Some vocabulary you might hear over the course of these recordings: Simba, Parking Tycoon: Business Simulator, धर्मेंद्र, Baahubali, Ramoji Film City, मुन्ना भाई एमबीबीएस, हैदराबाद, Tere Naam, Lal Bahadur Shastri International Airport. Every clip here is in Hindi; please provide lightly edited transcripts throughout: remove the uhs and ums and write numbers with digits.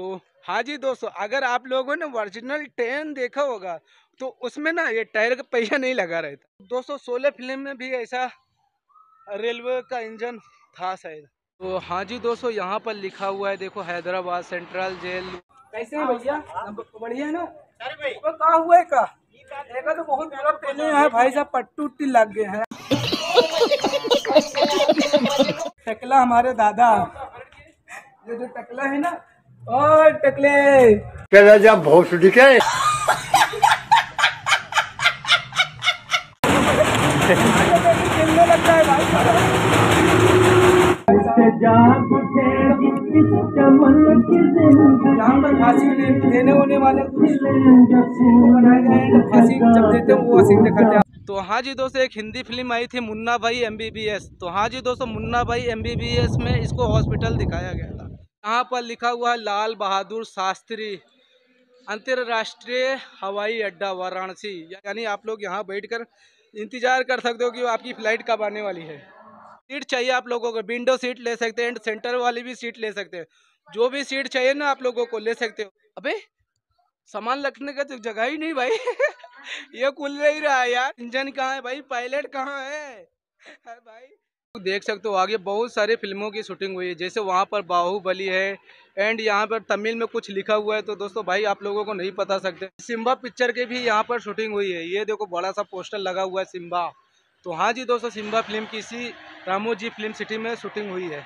तो हाँ जी दोस्तों, अगर आप लोगों ने ओरिजिनल ट्रेन देखा होगा तो उसमें ना ये टायर का पहिया नहीं लगा रहता। दोस्तों शोले फिल्म में भी ऐसा रेलवे का इंजन था शायद। तो हाँ जी दोस्तों, यहाँ पर लिखा हुआ है देखो, हैदराबाद सेंट्रल जेल। कैसे हैं भैया? बढ़िया ना भाई। तो कहा हुआ है का देखा तो बहुत गलत पहने हैं भाई साहब, पट्टू उट्टी लग गए हैं। टकला हमारे दादा, ये जो टकला है ना, और टकले चला जा भोसड़ी के। यहाँ पर फांसी देने होने वाले बनाए गए, फांसी जब देते हैं वो सीन दिखाते हैं। तो हाँ जी दोस्तों, एक हिंदी फिल्म आई थी मुन्ना भाई एमबीबीएस। तो हाँ जी दोस्तों, मुन्ना भाई एमबीबीएस में इसको हॉस्पिटल दिखाया गया था। यहाँ पर लिखा हुआ है लाल बहादुर शास्त्री अंतरराष्ट्रीय हवाई अड्डा वाराणसी, यानी आप लोग यहाँ बैठकर इंतजार कर सकते हो कि आपकी फ्लाइट कब आने वाली है। सीट चाहिए आप लोगों को, विंडो सीट ले सकते हैं, सेंटर वाली भी सीट ले सकते हैं, जो भी सीट चाहिए ना आप लोगों को ले सकते हो। अबे सामान रखने का तो जगह ही नहीं भाई। ये खुल नहीं रहा यार। इंजन कहाँ है भाई? पायलट कहाँ है भाई? देख सकते हो आगे बहुत सारे फिल्मों की शूटिंग हुई है, जैसे वहाँ पर बाहुबली है एंड यहाँ पर तमिल में कुछ लिखा हुआ है तो दोस्तों भाई आप लोगों को नहीं बता सकते। सिम्बा पिक्चर की भी यहाँ पर शूटिंग हुई है, ये देखो बड़ा सा पोस्टर लगा हुआ है सिम्बा। तो हाँ जी दोस्तों, सिम्बा फिल्म की इसी रामोजी फिल्म सिटी में शूटिंग हुई है।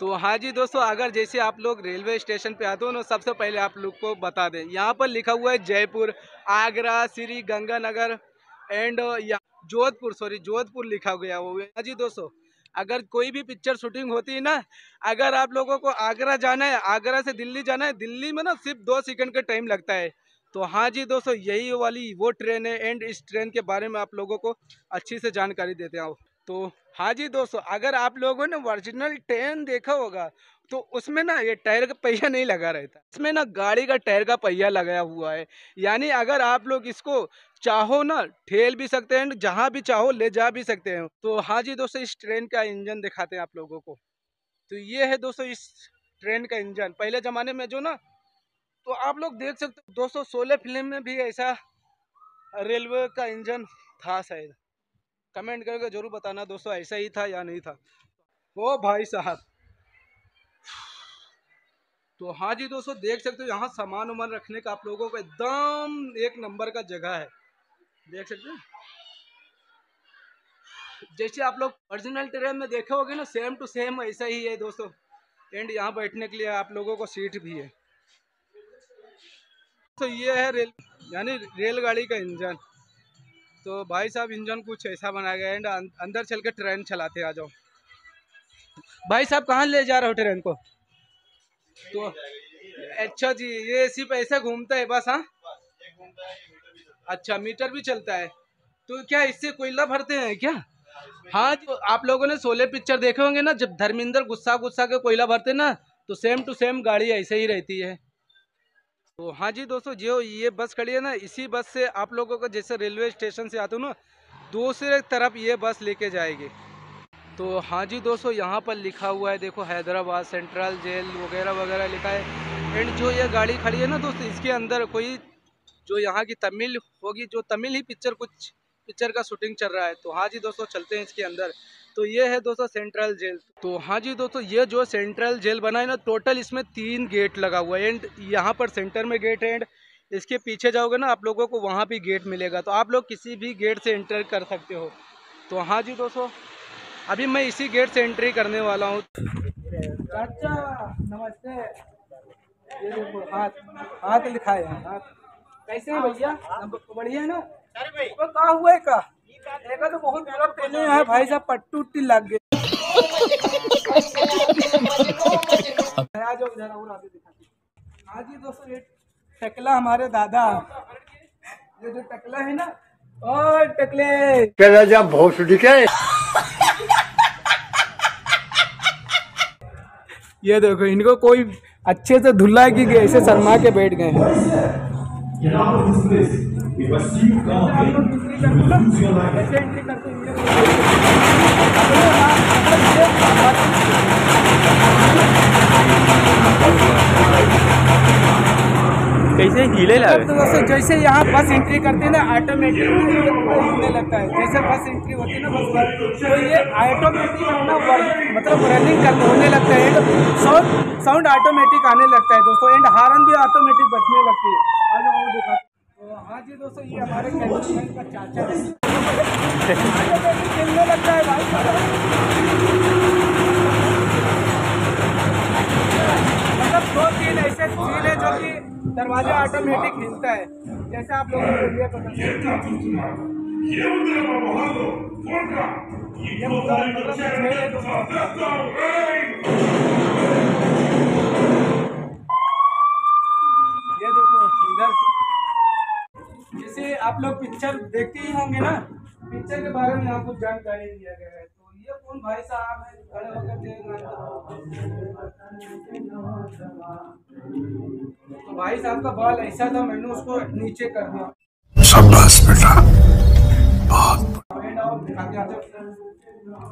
तो हाँ जी दोस्तों, अगर जैसे आप लोग रेलवे स्टेशन पे आते हो ना, सबसे पहले आप लोग को बता दें यहाँ पर लिखा हुआ है जयपुर, आगरा, श्री गंगानगर एंड जोधपुर, सॉरी जोधपुर लिखा गया हुआ है। हाँ जी दोस्तों, अगर कोई भी पिक्चर शूटिंग होती है ना, अगर आप लोगों को आगरा जाना है, आगरा से दिल्ली जाना है, दिल्ली में ना सिर्फ 2 सेकंड का टाइम लगता है। तो हाँ जी दोस्तों, यही वाली वो ट्रेन है एंड इस ट्रेन के बारे में आप लोगों को अच्छी से जानकारी देते हैं। तो हाँ जी दोस्तों, अगर आप लोगों ने ओरिजिनल ट्रेन देखा होगा तो उसमें ना ये टायर का पहिया नहीं लगा रहता, इसमें ना गाड़ी का टायर का पहिया लगाया हुआ है। यानी अगर आप लोग इसको चाहो ना ठेल भी सकते हैं, जहाँ भी चाहो ले जा भी सकते हैं। तो हाँ जी दोस्तों, इस ट्रेन का इंजन दिखाते हैं आप लोगों को। तो ये है दोस्तों इस ट्रेन का इंजन, पहले ज़माने में जो ना, तो आप लोग देख सकते हो दोस्तों शोले फिल्म में भी ऐसा रेलवे का इंजन था शायद। कमेंट करके जरूर बताना दोस्तों, ऐसा ही था या नहीं था। ओ भाई साहब, तो हाँ जी दोस्तों, देख सकते हो यहाँ सामान उमान रखने का आप लोगों को एकदम एक नंबर का जगह है, देख सकते हो। जैसे आप लोग ओरिजिनल ट्रेन में देखे होगे ना, सेम टू सेम ऐसा ही है दोस्तों। एंड यहाँ बैठने के लिए आप लोगों को सीट भी है। तो ये है रेल, यानी रेलगाड़ी का इंजन। तो भाई साहब इंजन कुछ ऐसा बनाया गया है एंड अंदर चल के ट्रेन चलाते। आ जाओ भाई साहब, कहाँ ले जा रहे हो ट्रेन को? तो अच्छा जी, ये सिर्फ ऐसा घूमता है बस? हाँ, अच्छा मीटर भी चलता है। तो क्या इससे कोयला भरते हैं क्या? हाँ, तो आप लोगों ने शोले पिक्चर देखे होंगे ना, जब धर्मेंद्र गुस्सा गुस्सा के कोयला भरते ना, तो सेम टू सेम गाड़ी ऐसे ही रहती है। तो हाँ जी दोस्तों, जो ये बस खड़ी है ना, इसी बस से आप लोगों को जैसे रेलवे स्टेशन से आते हो ना, दूसरे तरफ ये बस लेके जाएगी। तो हाँ जी दोस्तों, यहाँ पर लिखा हुआ है देखो, हैदराबाद सेंट्रल जेल वगैरह वगैरह लिखा है। एंड जो ये गाड़ी खड़ी है ना दोस्तों, इसके अंदर कोई जो यहाँ की तमिल होगी, जो तमिल ही पिक्चर, कुछ पिक्चर का शूटिंग चल रहा है। तो हाँ जी दोस्तों, चलते हैं इसके अंदर। तो ये है दोस्तों सेंट्रल जेल। तो हाँ जी दोस्तों, ये जो सेंट्रल जेल बना है ना, टोटल इसमें 3 गेट लगा हुआ है एंड यहाँ पर सेंटर में गेट है एंड इसके पीछे जाओगे ना आप लोगों को वहाँ भी गेट मिलेगा। तो आप लोग किसी भी गेट से एंटर कर सकते हो। तो हाँ जी दोस्तों, अभी मैं इसी गेट से एंट्री करने वाला हूँ। चाचा नमस्ते। ये देखो हाथ लिखाए हैं। हाथ कैसे हैं भैया? बढ़िया ना भाई। तो कहा हुआ है का देखा तो बहुत गलत पहने हैं भाई साहब, पट्टू उट्टी लग गए। आज ये दोस्तों ये टकला हमारे दादा, ये जो टकला है ना, और टकले चला जा भोसड़ी के। ये देखो, इनको कोई अच्छे से धुला की ऐसे शर्मा के बैठ गए। कैसे हिले लगे। तो दोस्तों जैसे यहाँ बस एंट्री करते हैं ना ऑटोमेटिकली हिलने लगता है, जैसे बस एंट्री होती है ना बस पर तो ये ऑटोमेटिक अपना मतलब रनिंग होने लगता है, साउंड ऑटोमेटिक आने लगता है दोस्तों, एंड हॉर्न भी ऑटोमेटिक बजने लगती है। हाँ जी दोस्तों ये हमारे कैमरामैन का चाचा खेलने लगता है भाई। दो तीन ऐसे चीज है जो कि दरवाजा ऑटोमेटिक हिलता है, जैसे आप लोगों को ये पता ये देखो इधर। जैसे आप लोग पिक्चर देखते ही होंगे ना, पिक्चर के बारे में आपको जानकारी दिया गया है। ये कौन भाई साहब है खड़े होकर, तो भाई साहब का बाल ऐसा था मैंने उसको नीचे कर दिया। शाबाश बेटा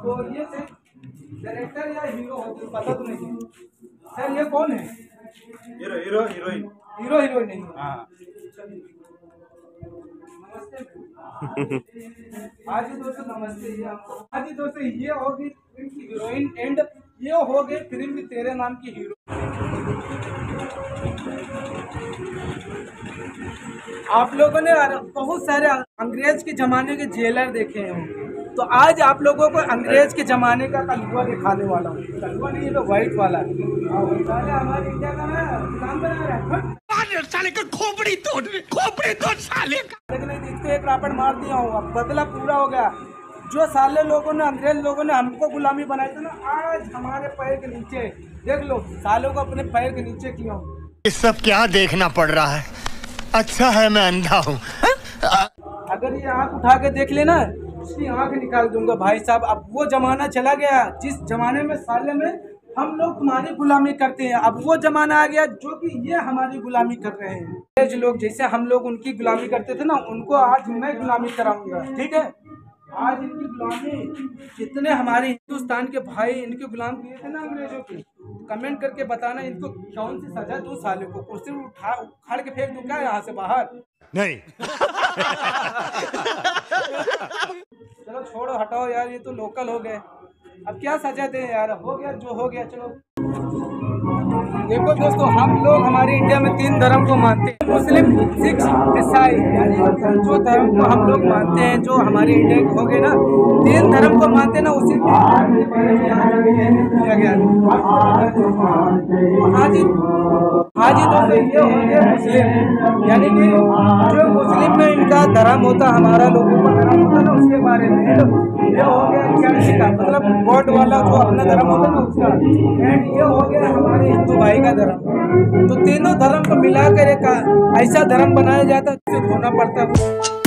तो ये सर डायरेक्टर या हीरो होते पता तो नहीं सर, ये कौन है? Hero hero heroine hero heroine नहीं। हाँ आज दोस्तों नमस्ते। ये आपको आज दोस्तों ये होगी फिल्म की हीरोइन एंड ये हो गए फिल्म की तेरे नाम की हीरो। आप लोगों ने बहुत सारे अंग्रेज के जमाने के जेलर देखे होंगे, तो आज आप लोगों को अंग्रेज के जमाने का कलुआ दिखाने वाला हूँ। कलुआ नहीं ये तो व्हाइट वाला है, हमारे इंडिया का ना काम बना रहा है साले का खोपड़ी तोड़ साले का। लेकिन इसको एक रापड़ मार दिया हूँ, अब बदला पूरा हो गया। जो साले लोगों ने अंग्रेज लोगों ने हमको गुलामी बनाई थी ना, आज हमारे पैर के नीचे देख लो, सालों को अपने पैर के नीचे किया। इस सब क्या देखना पड़ रहा है, अच्छा है मैं अंधा हूँ। अगर ये आँख उठा के देख लेना उसकी आँख निकाल दूंगा भाई साहब। अब वो जमाना चला गया जिस जमाने में साले में हम लोग तुम्हारी गुलामी करते हैं, अब वो जमाना आ गया जो कि ये हमारी गुलामी कर रहे हैं। अंग्रेज लोग जैसे हम लोग उनकी गुलामी करते थे ना, उनको आज मैं गुलामी कराऊंगा, ठीक है। आज इनकी गुलामी जितने हमारे हिंदुस्तान के भाई इनके गुलाम किए थे ना अंग्रेजों के, कमेंट करके बताना इनको कौन सी सजा दो सालों को, कुर्सी उठा उखाड़ के फेंक दूं क्या यहाँ से बाहर? नहीं चलो छोड़ो हटाओ यार, ये तो लोकल हो गए, अब क्या सजा दे यार, हो गया जो हो गया। चलो देखो दोस्तों हम लोग हमारे इंडिया में तीन धर्म को मानते हैं, मुस्लिम सिख ईसाई, यानी जो धर्म को हम लोग मानते हैं जो हमारे इंडिया के हो गए ना, तीन धर्म को मानते हैं ना, उसी हाजी दोस्तों ये हो गया मुस्लिम, यानी कि जो मुस्लिम में इनका धर्म होता हमारा लोगों का धर्म होता ना उसके बारे में, ये हो गया चर्च का मतलब गॉड वाला जो अपना धर्म होता है ना उसका, एंड ये हो गया हमारे हिंदू भाई का धर्म। तो तीनों धर्म को मिलाकर एक ऐसा धर्म बनाया जाता है जिसे धोना पड़ता है।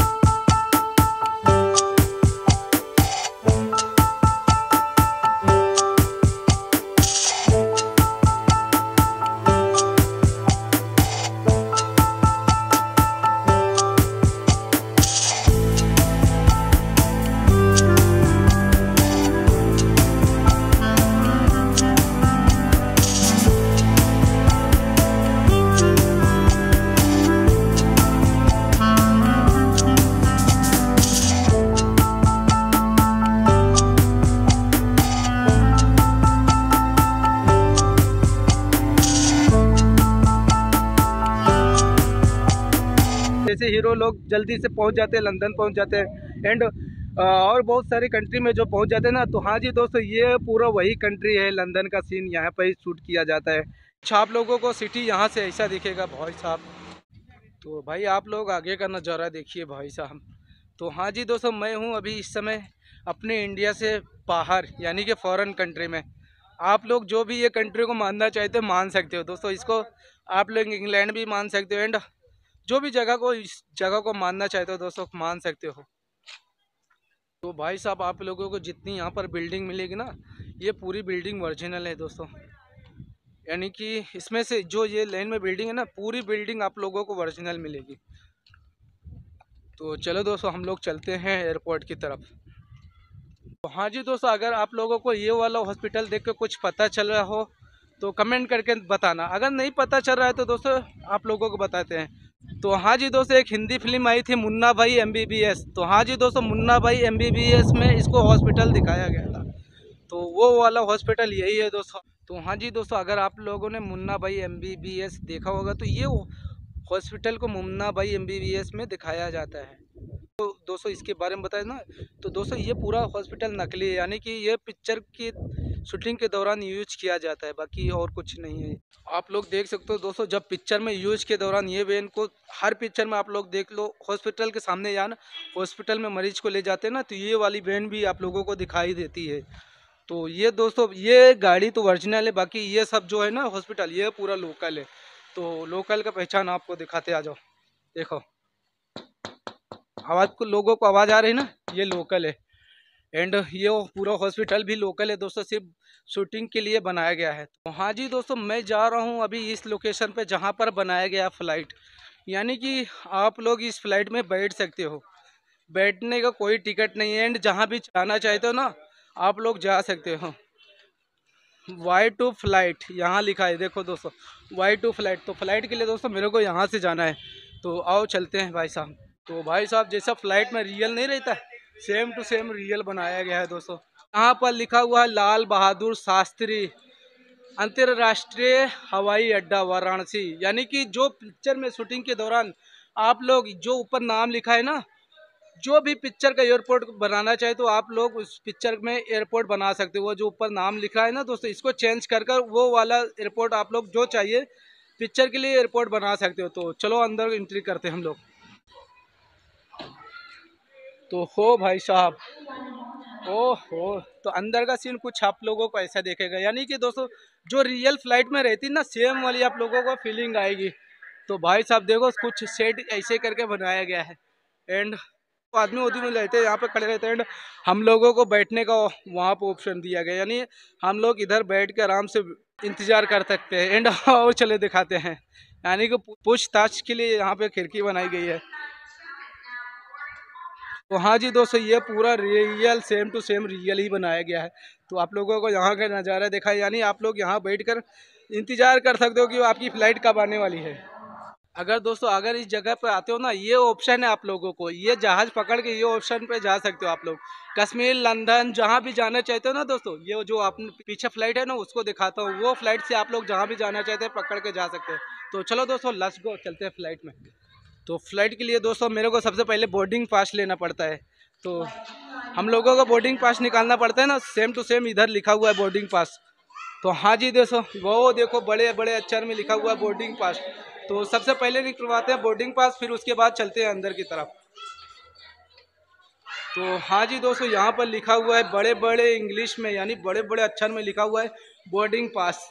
जैसे हीरो लोग जल्दी से पहुंच जाते हैं, लंदन पहुंच जाते हैं एंड और बहुत सारी कंट्री में जो पहुंच जाते हैं ना। तो हाँ जी दोस्तों ये पूरा वही कंट्री है, लंदन का सीन यहाँ पर ही शूट किया जाता है। अच्छा आप लोगों को सिटी यहाँ से ऐसा दिखेगा भाई साहब। तो भाई आप लोग आगे का नज़ारा देखिए भाई साहब। तो हाँ जी दोस्तों मैं हूँ अभी इस समय अपने इंडिया से बाहर यानी कि फॉरेन कंट्री में। आप लोग जो भी ये कंट्री को मानना चाहते हो मान सकते हो दोस्तों, इसको आप लोग इंग्लैंड भी मान सकते हो एंड जो भी जगह को इस जगह को मानना चाहते हो दोस्तों मान सकते हो। तो भाई साहब आप लोगों को जितनी यहाँ पर बिल्डिंग मिलेगी ना, ये पूरी बिल्डिंग ओरिजिनल है दोस्तों, यानी कि इसमें से जो ये लाइन में बिल्डिंग है ना, पूरी बिल्डिंग आप लोगों को ओरिजिनल मिलेगी। तो चलो दोस्तों हम लोग चलते हैं एयरपोर्ट की तरफ। तो हाँ जी दोस्तों अगर आप लोगों को ये वाला हॉस्पिटल देख कर कुछ पता चल रहा हो तो कमेंट करके बताना, अगर नहीं पता चल रहा है तो दोस्तों आप लोगों को बताते हैं। तो हाँ जी दोस्तों, एक हिंदी फिल्म आई थी मुन्ना भाई एमबीबीएस। तो हाँ जी दोस्तों, मुन्ना भाई एमबीबीएस में इसको हॉस्पिटल दिखाया गया था, तो वो वाला हॉस्पिटल यही है दोस्तों। तो हाँ जी दोस्तों, अगर आप लोगों ने मुन्ना भाई एमबीबीएस देखा होगा तो ये हॉस्पिटल को मुन्ना भाई एमबीबीएस में दिखाया जाता है। तो दोस्तों इसके बारे में बताए ना, तो दोस्तों ये पूरा हॉस्पिटल नकली है, यानी कि ये पिक्चर की शूटिंग के दौरान यूज किया जाता है, बाकी और कुछ नहीं है। आप लोग देख सकते हो दोस्तों, जब पिक्चर में यूज के दौरान ये वैन को हर पिक्चर में आप लोग देख लो, हॉस्पिटल के सामने या ना हॉस्पिटल में मरीज को ले जाते हैं ना, तो ये वाली वैन भी आप लोगों को दिखाई देती है। तो ये दोस्तों, ये गाड़ी तो ओरिजिनल है, बाकी ये सब जो है ना हॉस्पिटल, ये पूरा लोकल है। तो लोकल का पहचान आपको दिखाते आ जाओ, देखो आवाज़ को, लोगों को आवाज़ आ रही है ना, ये लोकल है। एंड ये पूरा हॉस्पिटल भी लोकल है दोस्तों, सिर्फ शूटिंग के लिए बनाया गया है। तो हाँ जी दोस्तों, मैं जा रहा हूँ अभी इस लोकेशन पे जहाँ पर बनाया गया फ़्लाइट, यानी कि आप लोग इस फ्लाइट में बैठ सकते हो, बैठने का कोई टिकट नहीं है। एंड जहाँ भी जाना चाहते हो ना आप लोग जा सकते हो। वाई टू फ्लाइट यहाँ लिखा है, देखो दोस्तों वाई टू फ्लाइट। तो फ्लाइट के लिए दोस्तों मेरे को यहाँ से जाना है, तो आओ चलते हैं भाई साहब। तो भाई साहब, जैसा फ्लाइट में रियल नहीं रहता है, सेम टू सेम रियल बनाया गया है दोस्तों। यहाँ पर लिखा हुआ है लाल बहादुर शास्त्री अंतर्राष्ट्रीय हवाई अड्डा वाराणसी, यानी कि जो पिक्चर में शूटिंग के दौरान आप लोग जो ऊपर नाम लिखा है ना, जो भी पिक्चर का एयरपोर्ट बनाना चाहे तो आप लोग उस पिक्चर में एयरपोर्ट बना सकते हो। जो ऊपर नाम लिखा है ना दोस्तों, इसको चेंज कर कर वो वाला एयरपोर्ट आप लोग जो चाहिए पिक्चर के लिए एयरपोर्ट बना सकते हो। तो चलो अंदर एंट्री करते हैं हम लोग। तो हो भाई साहब, ओ हो, तो अंदर का सीन कुछ आप लोगों को ऐसा देखेगा, यानी कि दोस्तों जो रियल फ्लाइट में रहती ना सेम वाली आप लोगों को फीलिंग आएगी। तो भाई साहब देखो, कुछ सेट ऐसे करके बनाया गया है। एंड आदमी उदी में रहते हैं, यहाँ पे खड़े रहते हैं। एंड हम लोगों को बैठने का वहाँ पर ऑप्शन दिया गया, यानी हम लोग इधर बैठ के आराम से इंतजार कर सकते हैं। एंड और चले दिखाते हैं, यानी कि पूछताछ के लिए यहाँ पर खिड़की बनाई गई है। तो हाँ जी दोस्तों, ये पूरा real same to same real ही बनाया गया है। तो आप लोगों को यहाँ का नज़ारा देखा, यानी आप लोग यहाँ बैठकर इंतज़ार कर सकते हो कि आपकी फ़्लाइट कब आने वाली है। अगर दोस्तों, अगर इस जगह पर आते हो ना, ये ऑप्शन है आप लोगों को, ये जहाज़ पकड़ के ये ऑप्शन पे जा सकते हो आप लोग, कश्मीर, लंदन, जहाँ भी जाना चाहते हो ना दोस्तों। ये जो आप पीछे फ्लाइट है ना, उसको दिखाता हूँ, वो फ्लाइट से आप लोग जहाँ भी जाना चाहते हैं पकड़ के जा सकते हो। तो चलो दोस्तों, लेट्स गो, चलते हैं फ्लाइट में। तो फ्लाइट के लिए दोस्तों मेरे को सबसे पहले बोर्डिंग पास लेना पड़ता है। तो हम लोगों को बोर्डिंग पास निकालना पड़ता है ना, सेम टू सेम इधर लिखा हुआ है बोर्डिंग पास। तो हाँ जी दोस्तों, वो देखो बड़े बड़े अक्षर में लिखा हुआ है बोर्डिंग पास। तो सबसे पहले निकलवाते हैं बोर्डिंग पास, फिर उसके बाद चलते हैं अंदर की तरफ। तो हाँ जी दोस्तों, यहाँ पर लिखा हुआ है बड़े बड़े इंग्लिश में, यानी बड़े बड़े अक्षर में लिखा हुआ है बोर्डिंग पास।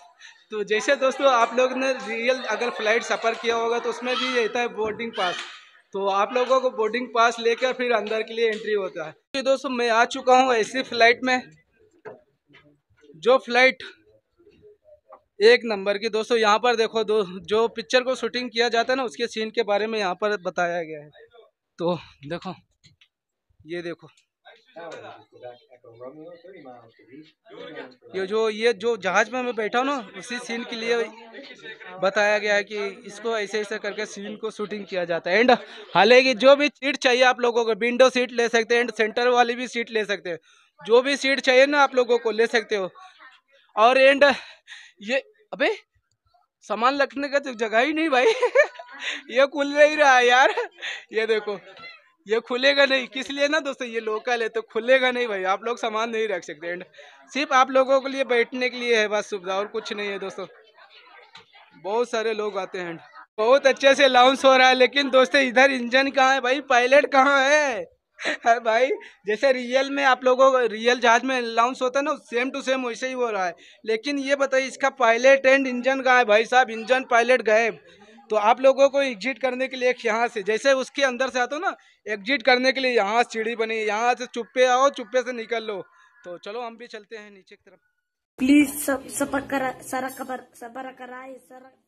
तो जैसे दोस्तों आप लोग ने रियल अगर फ्लाइट सफ़र किया होगा तो उसमें भी रहता है बोर्डिंग पास। तो आप लोगों को बोर्डिंग पास लेकर फिर अंदर के लिए एंट्री होता है। तो दोस्तों मैं आ चुका हूँ ऐसी फ्लाइट में, जो फ्लाइट एक नंबर की दोस्तों। यहाँ पर देखो जो पिक्चर को शूटिंग किया जाता है ना, उसके सीन के बारे में यहाँ पर बताया गया है। तो देखो, ये देखो ये जो जहाज में मैं बैठा हूँ ना, उसी सीन के लिए बताया गया है कि इसको ऐसे ऐसे करके सीन को शूटिंग किया जाता है। एंड हालांकि जो भी सीट चाहिए आप लोगों को, विंडो सीट ले सकते हैं, एंड सेंटर वाली भी सीट ले सकते हैं, जो भी सीट चाहिए ना आप लोगों को ले सकते हो। और एंड ये अबे सामान रखने का तो जगह ही नहीं भाई ये खुल नहीं रहा यार, ये देखो ये खुलेगा नहीं, किस लिए ना दोस्तों ये लोकल है तो खुलेगा नहीं भाई, आप लोग सामान नहीं रख सकते। एंड सिर्फ आप लोगों के लिए बैठने के लिए है बस सुविधा, और कुछ नहीं है दोस्तों। बहुत सारे लोग आते हैं, बहुत अच्छे से लाउंज हो रहा है। लेकिन दोस्तों इधर इंजन कहाँ है भाई, पायलट कहाँ है भाई। जैसे रियल में आप लोगों को रियल जहाज में लाउंज होता है ना, सेम टू सेम वैसे ही हो रहा है। लेकिन ये बताइए इसका पायलट एंड इंजन कहाँ है भाई साहब, इंजन पायलट गायब। तो आप लोगों को एग्जिट करने के लिए यहाँ से, जैसे उसके अंदर से आते हो ना, एग्जिट करने के लिए यहाँ सीढ़ी बनी, यहाँ से चुप्पे आओ, चुप्पे से निकल लो। तो चलो हम भी चलते हैं नीचे की तरफ। प्लीज सब सबर कराए।